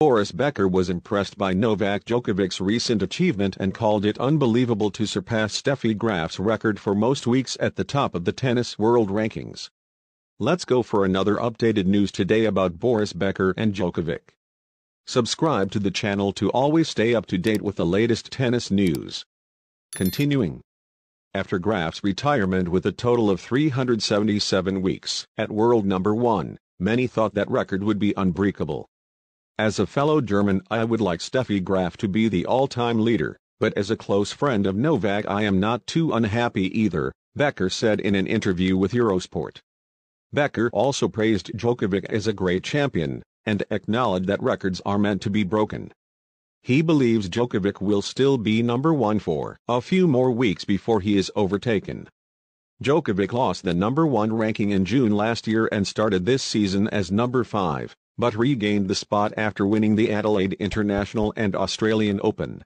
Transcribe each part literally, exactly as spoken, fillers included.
Boris Becker was impressed by Novak Djokovic's recent achievement and called it unbelievable to surpass Steffi Graf's record for most weeks at the top of the tennis world rankings. Let's go for another updated news today about Boris Becker and Djokovic. Subscribe to the channel to always stay up to date with the latest tennis news. Continuing. After Graf's retirement with a total of three hundred seventy-seven weeks at world number one, many thought that record would be unbreakable. As a fellow German, I would like Steffi Graf to be the all-time leader, but as a close friend of Novak, I am not too unhappy either, Becker said in an interview with Eurosport. Becker also praised Djokovic as a great champion, and acknowledged that records are meant to be broken. He believes Djokovic will still be number one for a few more weeks before he is overtaken. Djokovic lost the number one ranking in June last year and started this season as number five, but regained the spot after winning the Adelaide International and Australian Open.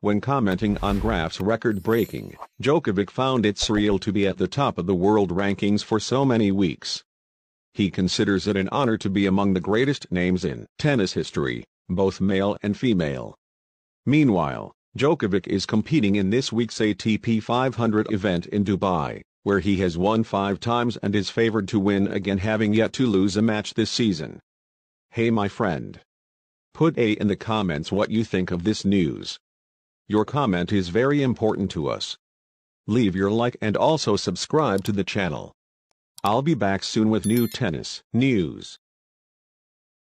When commenting on Graf's record-breaking, Djokovic found it surreal to be at the top of the world rankings for so many weeks. He considers it an honor to be among the greatest names in tennis history, both male and female. Meanwhile, Djokovic is competing in this week's A T P five hundred event in Dubai, where he has won five times and is favored to win again, having yet to lose a match this season. Hey my friend. Put a in the comments what you think of this news. Your comment is very important to us. Leave your like and also subscribe to the channel. I'll be back soon with new tennis news.